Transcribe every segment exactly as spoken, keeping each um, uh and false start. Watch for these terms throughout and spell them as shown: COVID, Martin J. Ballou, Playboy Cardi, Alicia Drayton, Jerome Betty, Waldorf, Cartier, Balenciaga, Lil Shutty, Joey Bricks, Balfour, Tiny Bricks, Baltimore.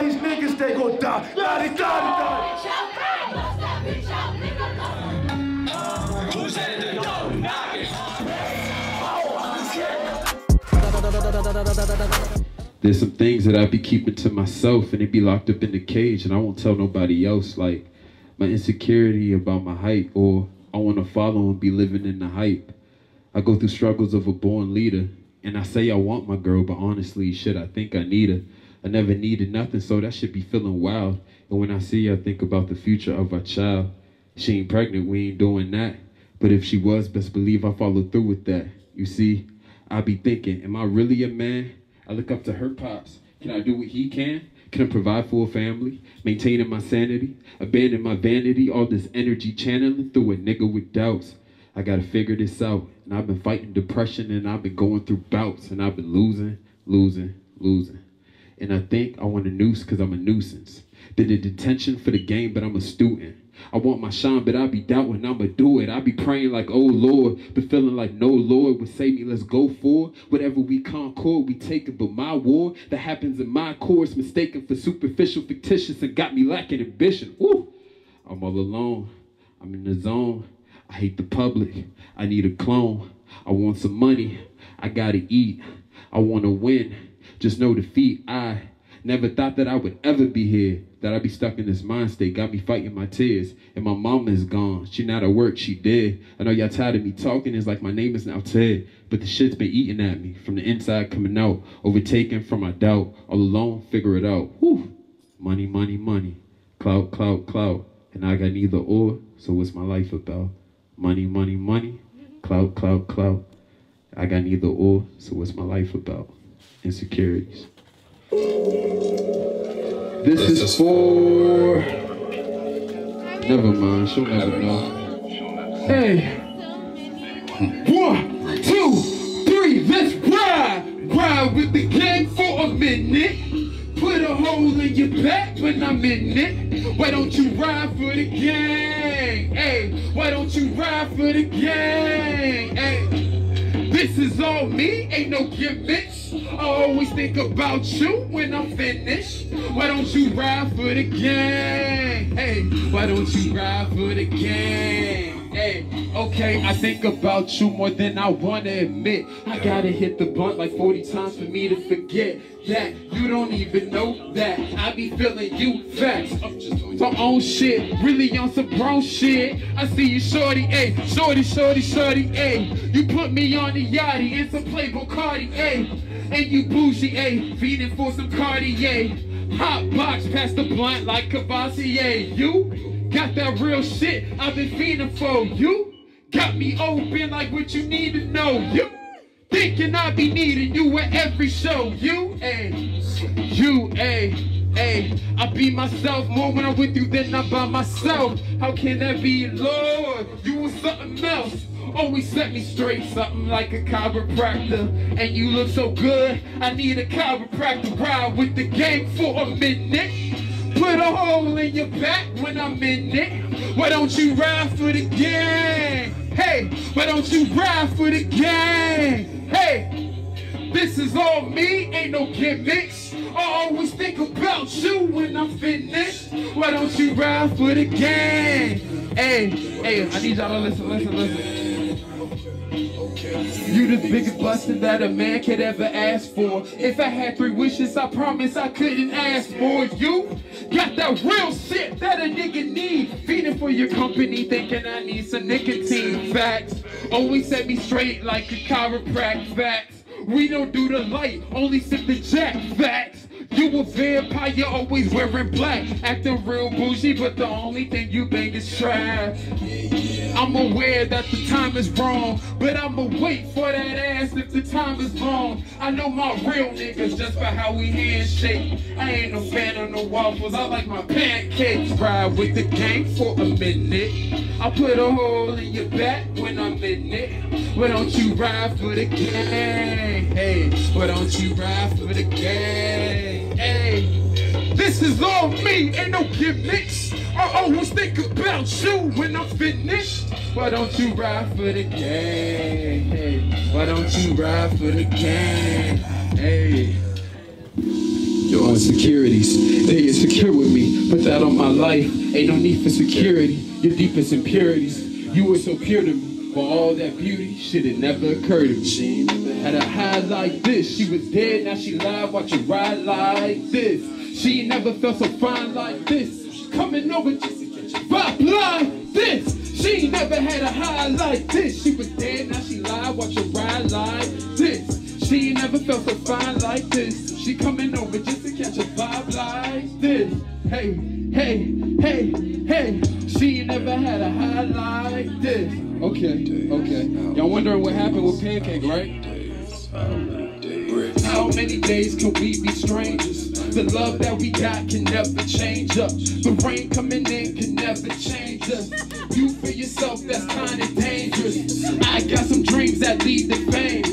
these niggas, they gon' die. Let's go! Who's at the door knocking? There's some things that I be keeping to myself, and it be locked up in the cage, and I won't tell nobody else. Like my insecurity about my hype, or I wanna follow and be living in the hype. I go through struggles of a born leader, and I say I want my girl, but honestly, shit, I think I need her. I never needed nothing, so that should be feeling wild. And when I see her, I think about the future of our child. She ain't pregnant, we ain't doing that. But if she was, best believe I followed through with that. You see, I be thinking, am I really a man? I look up to her pops. Can I do what he can? Can I provide for a family? Maintaining my sanity, abandon my vanity, all this energy channeling through a nigga with doubts. I gotta figure this out. And I've been fighting depression, and I've been going through bouts, and I've been losing, losing, losing. And I think I want a noose because I'm a nuisance. Did a detention for the game, but I'm a student. I want my shine, but I be doubting I'ma do it. I be praying like, oh Lord, but feeling like no Lord would save me. Let's go for whatever we concord, we take it. But my war that happens in my course, mistaken for superficial, fictitious, and got me lacking ambition. Woo! I'm all alone. I'm in the zone. I hate the public. I need a clone. I want some money. I gotta eat. I wanna win. Just no defeat. I never thought that I would ever be here, that I'd be stuck in this mind state. Got me fighting my tears, and my mama is gone. She not at work, she dead. I know y'all tired of me talking, it's like my name is now Ted. But the shit's been eating at me, from the inside coming out, overtaken from my doubt. All alone, figure it out. Whew. Money, money, money. Clout, clout, clout. And I got neither or, so what's my life about? Money, money, money. Clout, clout, clout. I got neither or, so what's my life about? Insecurities. This, this is, is for. Never mind, she'll never, never know. know. Hey, one, two, three, let's ride, ride with the gang for a minute. Put a hole in your back when I'm in it. Why don't you ride for the gang? Hey, why don't you ride for the gang? Hey, this is all me, ain't no gimmicks. I always think about you when I'm finished. Why don't you ride for the gang? Hey, why don't you ride for the gang? Hey, okay, I think about you more than I wanna admit. I gotta hit the blunt like forty times for me to forget that you don't even know that I be feeling you facts. I'm just on my own shit, really on some bro shit. I see you shorty, ayy, shorty, shorty, shorty, ayy. You put me on the yachty, it's a playboy Cardi, ayy. And you bougie, ayy, feeding for some Cartier. Hot box past the blunt like Cavassier. You got that real shit I've been feeding for. You got me open like what you need to know. You thinking I be needing you at every show. You, ayy, you, ayy, ayy. I be myself more when I'm with you than I'm by myself. How can that be, Lord? You was something else. Always set me straight, something like a chiropractor. And you look so good, I need a chiropractor. Ride with the gang for a minute. Put a hole in your back when I'm in it. Why don't you ride for the gang? Hey, why don't you ride for the gang? Hey, this is all me, ain't no gimmicks. I always think about you when I'm finished. Why don't you ride for the gang? Hey, hey, I need y'all to listen, listen, listen. You the biggest blessing that a man could ever ask for. If I had three wishes, I promise I couldn't ask for. You got that real shit that a nigga need. Feeding for your company, thinking I need some nicotine. Facts, always set me straight like a chiropractor. Facts, we don't do the light, only sip the jack. Facts, you a vampire, always wearing black. Acting real bougie, but the only thing you bang is trash. I'm aware that the time is wrong, but I'ma wait for that ass if the time is long. I know my real niggas just by how we handshake. I ain't no fan of no waffles, I like my pancakes. Ride with the gang for a minute. I put a hole in your back when I'm in it. Why don't you ride for the gang? Hey, why don't you ride for the gang? Hey, this is all me, ain't no gimmicks. I always think about you when I'm finished. Why don't you ride for the gang? Hey, why don't you ride for the gang? Hey. no insecurities. They insecure with me, put that on my life. Ain't no need for security, your deepest impurities. You were so pure to me, but all that beauty, shit, it never occurred to me. Had a high like this, she was dead, now she live, watch you ride like this. She never felt so fine like this, coming over just to catch you vibe like this. She never had a high like this, she was dead, now she live, watch you ride like this. She never felt so fine like this. She coming over just to catch a vibe like this. Hey, hey, hey, hey. She never had a high like this. Okay, okay. Y'all wondering what happened with Pancake, right? How many days can we be strangers? The love that we got can never change up. The rain coming in can never change us. You for yourself, that's kind of dangerous. I got some dreams that lead to fame.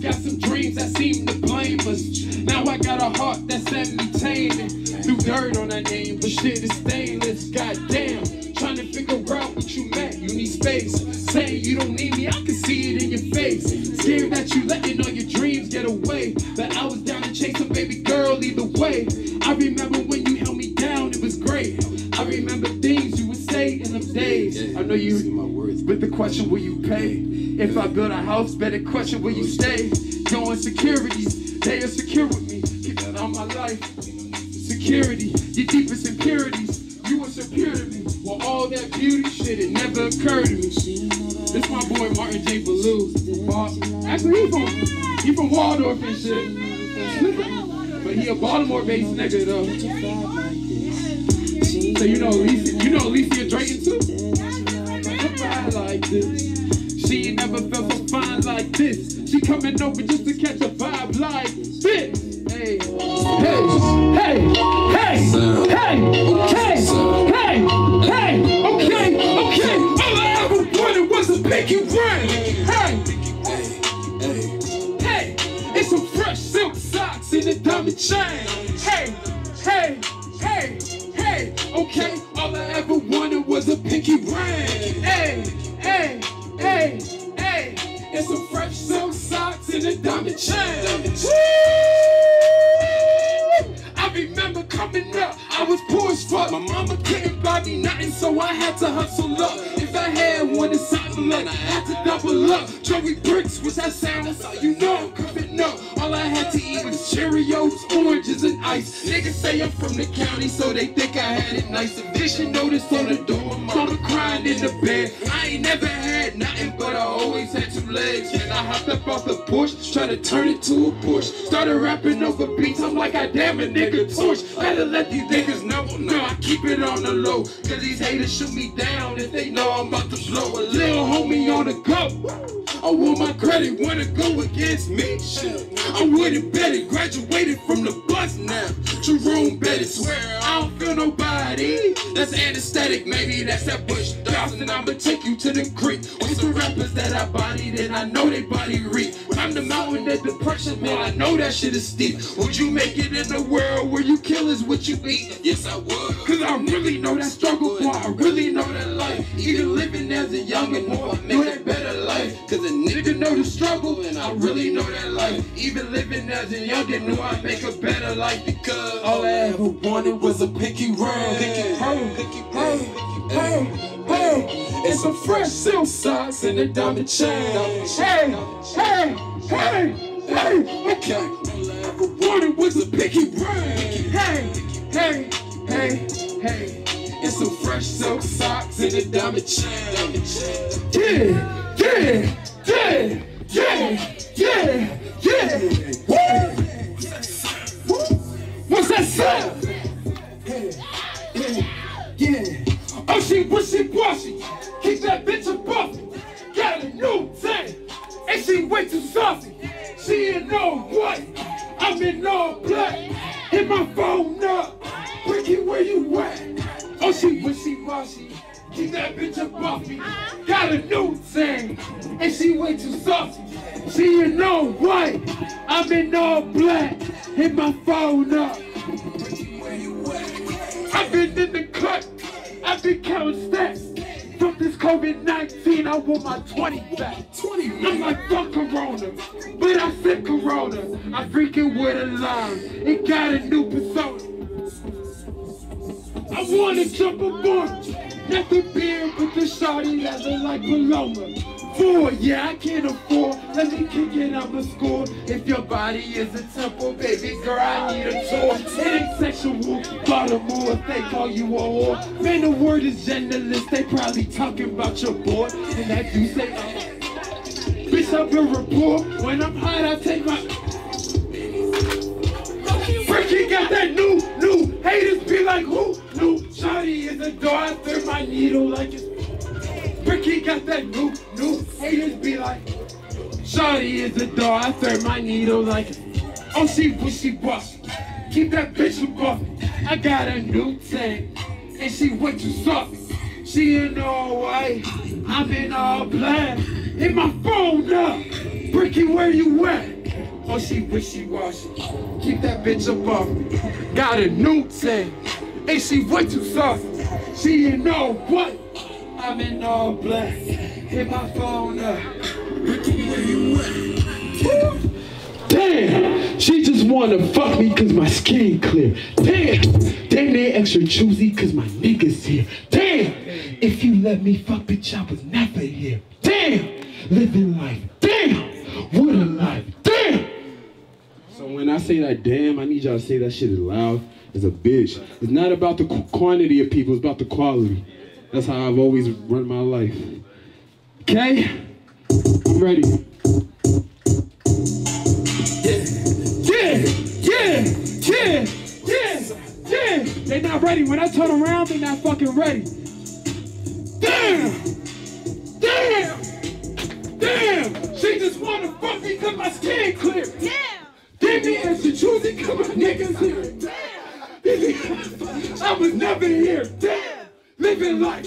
Got some dreams that seem to blame us. Now I got a heart that's semi-taming. Threw dirt on her name, but shit is stainless. Goddamn, trying to figure out what you meant. You need space. Saying you don't need me, I can see it in your face. Scared that you letting all your dreams get away. But I was down to chase a baby girl either way. I remember when you held me down, it was great. I remember things you would say in them days. I know you see my words, but the question, will you pay? If I build a house, better question, will you stay? No insecurities, they are secure with me. Keep that on my life. Security, your deepest impurities. You were so pure to me. Well, all that beauty shit, it never occurred to me. This my boy Martin J. Ballou. Actually, he from, he from Waldorf and shit. But he a Baltimore-based nigga, though. So you know Alicia, you know Alicia Drayton, too? Like this. She ain't never felt so fine like this. She coming over just to catch a vibe like this. Hey, hey, hey, hey, hey, hey, hey, hey, okay, okay. All I ever wanted was a pinky ring. Hey, hey, it's some fresh silk socks and a diamond chain. Hey, hey, hey, hey, okay. All I ever wanted was a pinky ring. Hey, hey. Hey, hey, it's some fresh silk socks and a diamond chain. I remember coming up, I was poor as fuck. My mama couldn't buy me nothing, so I had to hustle up. If I had one, it's something I had to double up. Joey Bricks was that sound, that's all you know. Coming up, all I had to eat was Cheerios, oranges, and ice. Niggas say I'm from the county, so they think I had it nice. A vision notice on the door, mama crying in the bed. I ain't never had nothing, but I always had two legs. And I hopped up off the porch, try to turn it to a push. Started rapping over beats, I'm like, I damn a nigga torch. Better let these niggas know, no, I keep it on the low. Cause these haters shoot me down if they know I'm about to blow. A little homie on the go. I want my credit, wanna go against me? I wouldn't bet it, graduated from the bus now. Jerome Betty, swear I don't feel nobody. That's anesthetic, maybe that's that Bush Dawson. I'ma take you to the creek. With some rappers that I body, then I know they body reek. I'm the mountain of depression, man, I know that shit is steep. Would you make it in a world where you kill is what you eat? Yes, I would. Cause I really know that struggle, boy, I really know that life. Even living as a youngin', boy, I know that better life. Cause a nigga know the struggle, and I really know that life. Even living as a youngin', knew I'd make a better life. Because all I ever wanted was a pinky ring. Pinky ring, pinky ring, hey, hey, it's some fresh silk socks and a diamond chain. Hey, hey, hey, hey, okay. All I ever wanted was a pinky ring. Hey, hey, hey, hey, it's some fresh silk socks and a diamond chain. Yeah. Yeah, yeah, yeah, yeah, yeah. Woo! What's that sound? Yeah, yeah, yeah. Oh, she wishy-washy. Keep that bitch above me. Got a new thing. And she way too saucy. She in all white. I'm in all black. Hit my phone up. Ricky, where you at? Oh, she wishy-washy. Keep that bitch up off me. Got a new thing, and she way too soft. She in all white, I'm in all black. Hit my phone up. I've been in the cut, I've been counting stacks. From this car. COVID nineteen, I want my twenty back. I'm like, fuck Corona, but I said Corona. I freaking wear the line, it got a new persona. I wanna jump aboard, nothing beer but the shawty leather like Paloma. Four, yeah, I can't afford, let me kick it up a score. If your body is a temple, baby girl, I need a tour. It ain't sexual, Baltimore, if they call you a whore. Man, the word is genderless, they probably talking about your boy. And that dude say, bitch, I'm your rapport. When I'm hot, I take my... Ricky got that new, new, haters be like, who? New, shawty is a door, I threw my needle like it's... Ricky got that new, new, haters be like, shawty is a door, I thread my needle like, oh she bushy bust, keep that bitch above. I got a new tank, and she went to soft. She in all white, I'm in all black, in my phone up, Ricky where you at? Oh she wishy washy, keep that bitch above me. Got a new tank, and she went to soft. She in all white. I'm in all black, hit my phone up. Damn, she just wanna fuck me cause my skin clear. Damn, damn they extra choosy cause my niggas here. Damn, if you let me fuck bitch I was never here. Damn, living life, damn, what a life, damn. So when I say that damn, I need y'all to say that shit is loud as a bitch. It's not about the quantity of people, it's about the quality. That's how I've always run my life. Okay? I'm ready. Yeah, yeah, yeah, yeah, yeah, yeah. They not ready. When I turn around, they not fucking ready. Damn! Damn! Damn! She just wanna fuck me cause my skin clear. Yeah! Damn me as she choosing cause my niggas here. Damn! I was never here. Damn! Living life,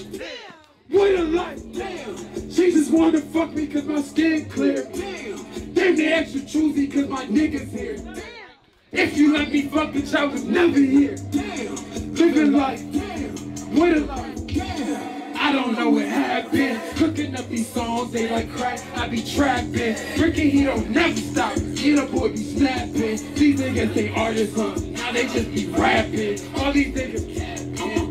what a life, damn. She just wanna fuck me cause my skin clear, damn. Damn they extra choosy cause my niggas here, damn. If you let me fuck bitch I was never here, damn. Living life, damn. What a life, damn. I don't know what happened, cooking up these songs, they like crack, I be trapping. Ricky he don't never stop, he the boy be snapping. These niggas they artists huh, now they just be rapping. All these niggas capping.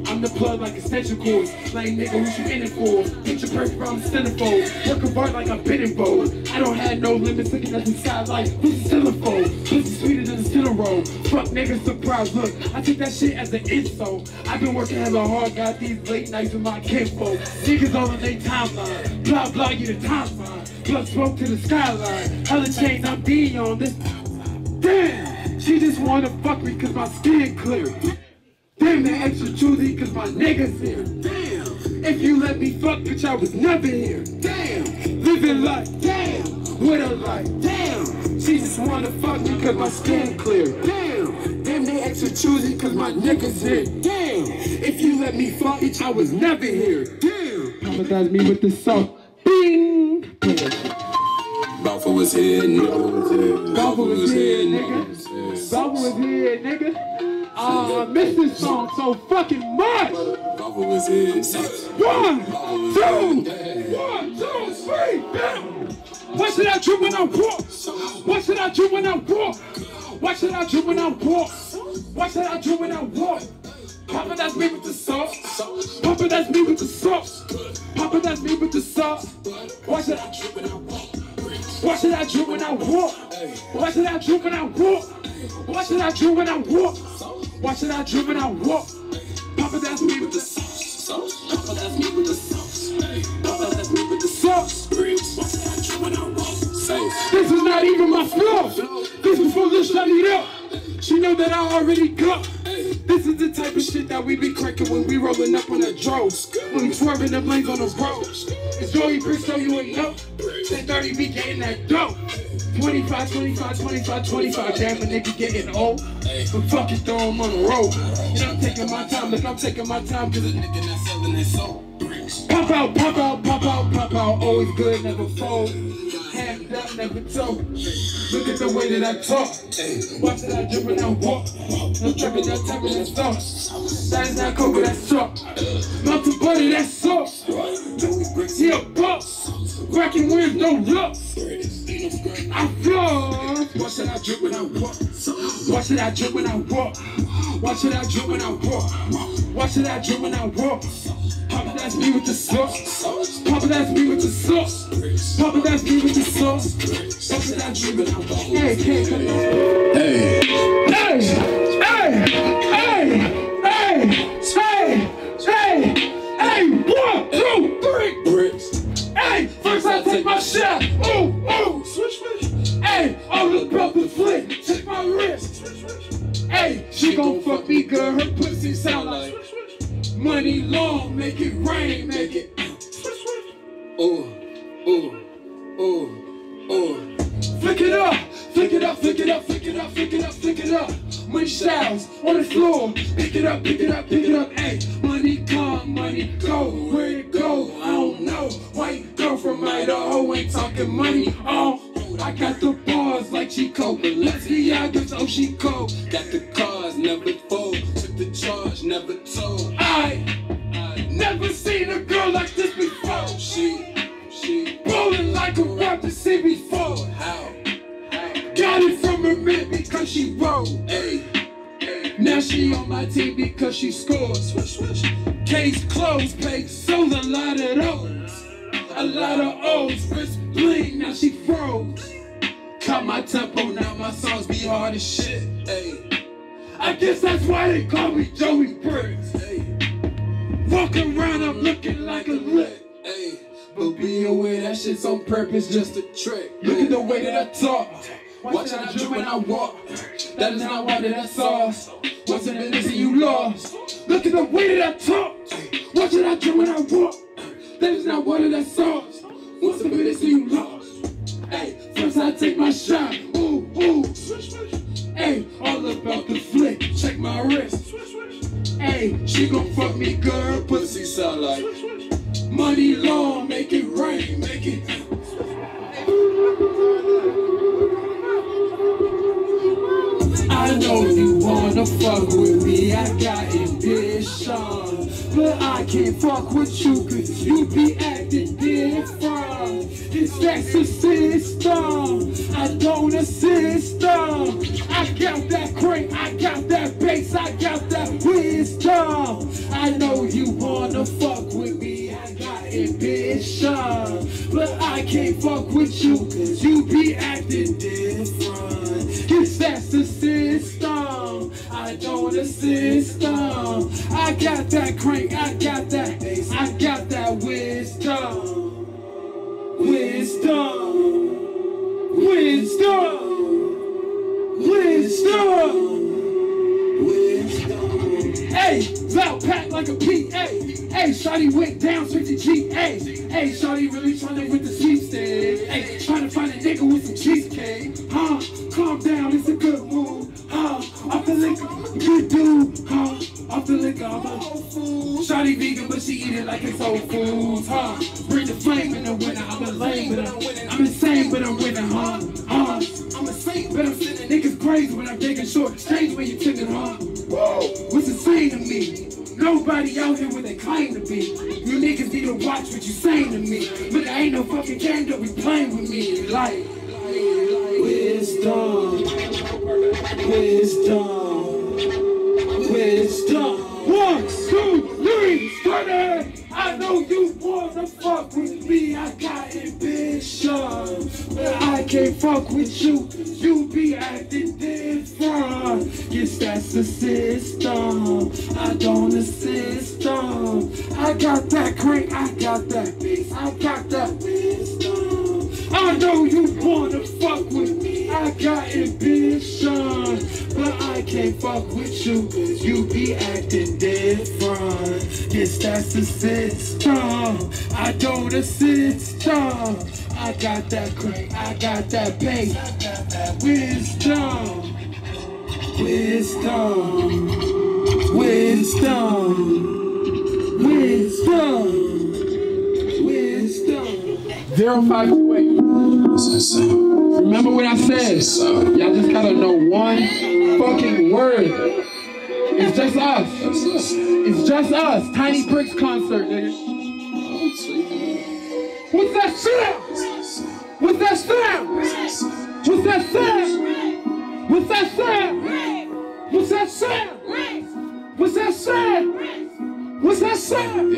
I'm the plug like extension cords, lame nigga who you in it for. Picture perfect around the centerfold, work of art like I'm bidding bold. I don't have no limits, looking at the sky like who's the telephone? Pussy sweeter than the cinnamon. Fuck niggas surprise, look, I take that shit as an insult. I've been working hella hard, got these late nights with my kinfolk. Niggas all in their timeline, blah blah you the timeline. Plus smoke to the skyline, hella chains I'm Dion. This damn, she just wanna fuck me cause my skin clear. Damn, that extra choosy cause my niggas here. Damn, if you let me fuck, bitch, I was never here. Damn, living life. Damn, what a life. Damn, she just wanna fuck me cause my skin clear. Damn, damn, they extra choosy cause my niggas here. Damn, if you let me fuck, bitch, I was never here. Damn, traumatize me with this song. Bing! Balfour was here, nigga. Balfour was here, nigga. Balfour was here, nigga. Oh, I miss this song so fucking much! One, two, one, two, three, bam! What should I do when I'm poor? What should I do when I'm poor? What should I do when I'm poor? What should I do when I'm poor? Papa, that's me with the sauce. Papa, that's me with the sauce. Papa, that's me with the sauce. What should I do when I'm poor? What should I do when I walk? What should I do when I walk? What should I do when I walk? What should I do when I walk? Papa, that's me with the sauce. Papa, that's me with the sauce. Papa, that's me with the sauce. What should I do when I walk? This is not even my floor. This is for Lil Shutty up. She know that I already got. This is the type of shit that we be cracking when we rolling up on the droves. When we swerving the blades on the roads. It's Joey Bricks, so you ain't know. Since thirty be getting that dope. twenty-five, twenty-five, twenty-five, twenty-five. Damn, when they be getting old. But fuck it, throw them on the road. And I'm taking my time, look, I'm taking my time. Cause a nigga not selling their soul. Pop out, pop out, pop out, pop out. Always good, never fold. Hands up, never toe. Look at the way that I talk. Watch that I drip when I walk. No trapping, no tapping, that's thoughts. That is not cocoa, that's salt. Mount the butter, that's sauce. Joey Bricks. cracking window up. I floss. What should I do when I walk? What should I do when I walk? What should I do when I walk? What should I do when I walk? Papa, that's me with the sauce. Papa, that's me with the sauce. Papa, that's me with the sauce. What should I do when I walk? Hey, hey, hey, hey, hey, hey, hey, hey, hey, one, two, three, bricks. Hey, first I take my shot. Ooh, ooh, switch me. Hey, oh, look, brother, flick. Check my wrist. Hey, she gon' fuck me, girl. Her pussy sound like money long, make it rain, make it. Ooh, ooh, ooh, ooh. Flick it up, flick it up, flick it up, flick it up, flick it up, flick it up. Money showers on the floor. Pick it up, pick it up, pick it up. Hey, money come, money go. Where it go? I don't know. White girl from Idaho ain't talking money. Oh, I got the bars like Chico. Balenciaga's, oh, she cold. Got the cars, never fold. Took the charge, never told. I, I never seen a girl like this before. She, she rolling like a rapper, see before. How? Got it from her man because she rolled. Ay, ay. Now she on my team because she scored. Swish, swish. Case closed, paid sold a lot of O's. A lot of O's, wrist bling, now she froze. Caught my tempo, now my songs be hard as shit. Ay. I guess that's why they call me Joey Bricks. Ay. Walking around, I'm looking like a lick. Ay. But be aware that shit's on purpose, just a trick. Look at the way that I talk. Watch how I do when I walk. That is not why that I saw. What's in the listen you lost? Look at the way that I talk. Watch how I do when I walk. That is not why that I saw. What's in the listen you lost? Hey, first I take my shot. Ooh, ooh, switch, switch. Hey, all about the flick. Check my wrist. Switch, switch. Hey, she gon' fuck me, girl. Pussy sound like money long, make it rain, make it. I know you wanna fuck with me, I got ambition. But I can't fuck with you cause you be acting different. It's that's a system, I don't assist them. I got that crank, I got that bass, I got that wisdom. I know you wanna fuck with me, I got ambition. But I can't fuck with you cause you be acting different. That's the system, I don't assist them. I got that crank, I got that bass, I got that wisdom. Wisdom, wisdom, wisdom, wisdom. Hey, loud pack like a P A. Hey, shawty went down, switch to G A. Hey, shawty really tryna with the sweepstakes. Hey, tryna find a nigga with some cheesecake. Huh? Calm down, it's a good move. Huh? Off the liquor, good dude. Huh? Off the liquor, I'm a whole food. Shawty vegan, but she eat it like it's old food. Huh? Bring the flame in the winter. I'm a lame, but I'm winning. I'm insane, but I'm winning. Huh? Huh? I'm a saint, but I'm sending niggas crazy when I'm digging short. Change when you tipping, huh? Whoa! What's insane to me? Nobody out here where they claim to be. You niggas need to watch what you saying to me. But there ain't no fucking game that we playing with me. Like, wisdom, wisdom, wisdom. One, two, three, started. I know you wanna fuck with me. I got ambition, but I can't fuck with you. You be acting different. Guess that's the system. I don't assist them. I got that crank. I got that bass. I got that wisdom. I know you wanna fuck with me. I got ambition, but I can't fuck with you. You be acting different. Guess that's the system. I don't assist them. I got that crank, I got that bass, I got that wisdom, wisdom, wisdom, wisdom, wisdom. zero five two eight. That's insane. Remember what I said. Y'all just gotta know one fucking word. It's just us. It's just us. Tiny Bricks concert, nigga. with that sound, with that sound, with that sound, with that sound, with that sound, with that sound, with that sound,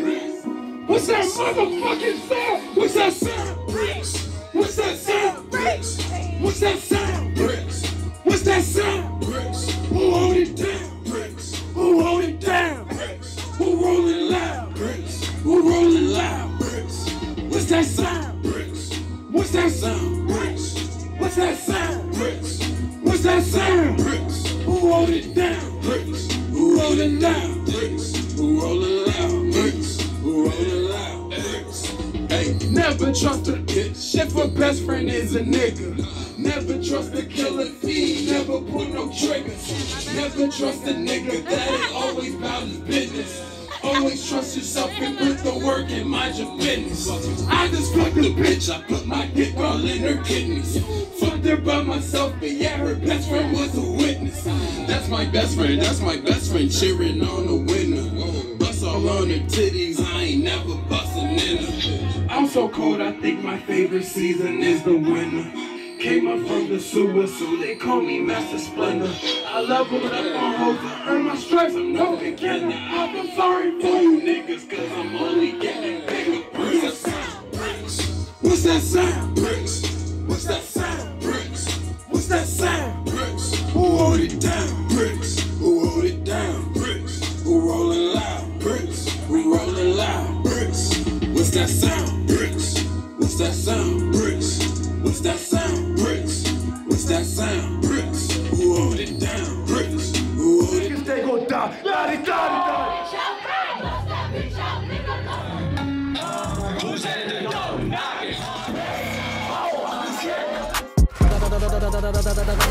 with that motherfucking sound, with that sound, bricks, with that sound, bricks, with that sound, bricks, with that sound, bricks, who hold it down, bricks, who hold it down, bricks, who roll it loud, bricks, who roll it loud, bricks. What's that sound? Bricks. What's that sound? Bricks. What's that sound? Bricks. What's that sound? Bricks. Who rolled it down? Bricks. Who rolled it down? Bricks. Who rolled it loud? Bricks. Who rolled it loud? Bricks. Hey, never trust a kid. Shit for best friend is a nigga. Never trust a killer. He never put no triggers. Never trust a nigga that is always about his business. Always trust yourself and put the work and mind your business. I just fucked a bitch, I put my dick all in her kidneys. Fucked her by myself, but yeah, her best friend was a witness. That's my best friend, that's my best friend, cheering on the winner. Bust all on her titties, I ain't never bustin' in her. I'm so cold, I think my favorite season is the winter. Came up from the sewer, so they call me Master Splendor. I love what I want, hoes, I earn my stripes, I'm no beginner. I've been sorry for you niggas, cause I'm only getting bigger. What's that sound? Bricks. What's that sound? Bricks. What's that sound? Bricks. What's that sound? Bricks. Who hold it down? Bricks. Who hold it down? Bricks. Who rollin' loud? Bricks. Who rollin' loud? Bricks. What's that sound? Bricks. What's that sound? Bricks. What's that sound? Bricks. What's that sound? Bricks. Who hold it down? Bricks. Who hold it down? They gon' die. La-di-da-di-da. Bitch, I'm crying. Bust that bitch out, nigga. Who's at the door knocking? Oh, I'm scared.